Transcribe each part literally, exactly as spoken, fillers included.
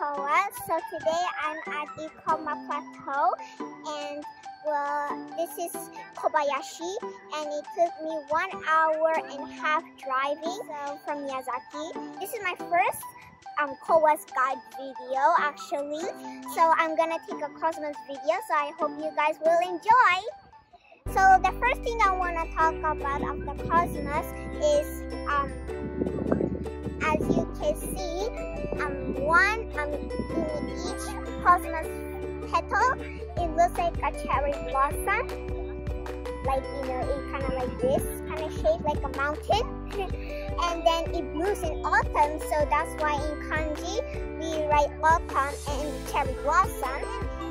Koa. So today I'm at Ikoma Plateau, and well, this is Kobayashi, and it took me one hour and a half driving from Miyazaki. This is my first um, Koa's Guide video actually, so I'm gonna take a Cosmos video, so I hope you guys will enjoy. So the first thing I wanna talk about of the Cosmos is um, as you can see, um, one um, in each Cosmos petal, it looks like a cherry blossom, like, you know, it kind of like this, kind of shaped like a mountain, and then it blooms in autumn, so that's why in kanji we write autumn and cherry blossom.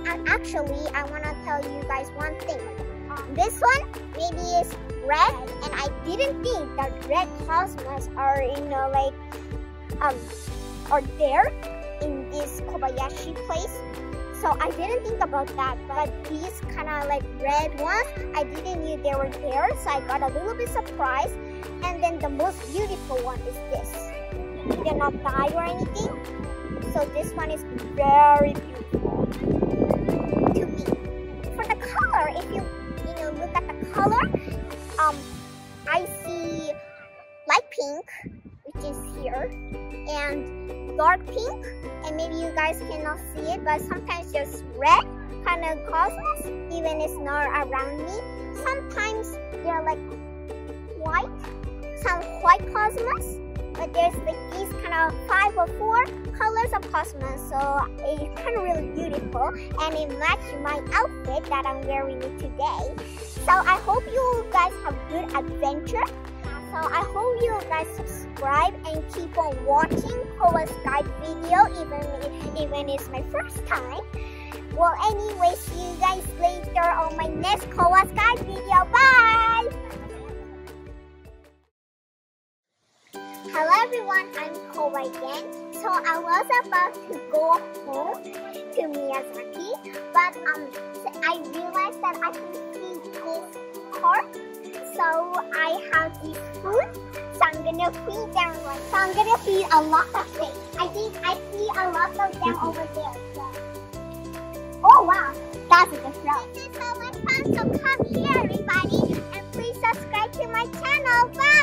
And actually, I wanna tell you guys one thing. This one maybe is red, and I didn't think that red cosmos are, you know, like um are there in this Kobayashi place. So I didn't think about that, but these kind of like red ones, I didn't knew they were there, so I got a little bit surprised. And then the most beautiful one is this. It did not die or anything, so this one is very beautiful to me. For the color, if you look at the color, um, I see light pink, which is here, and dark pink, and maybe you guys cannot see it, but sometimes just red kind of cosmos, even it's not around me. Sometimes they're like white, some white cosmos, but there's like these kind of five or four colors of cosmos, so it's kind of really beautiful, and it matches my outfit that I'm wearing today. So I hope you guys have good adventure. So I hope you guys subscribe and keep on watching Koa's Guide video, even if even it's my first time. Well, anyway, see you guys later on my next Koa's Guide video. Bye! Hello everyone, I'm Koa again. So I was about to go home to Miyazaki, but um, I realized that I can see this cart. So I have this food, so I'm gonna feed them one. So I'm gonna feed a lot of things. I think I see a lot of them over there. So. Oh wow, that's a good show. This is so much fun, so come here everybody, and please subscribe to my channel. Bye!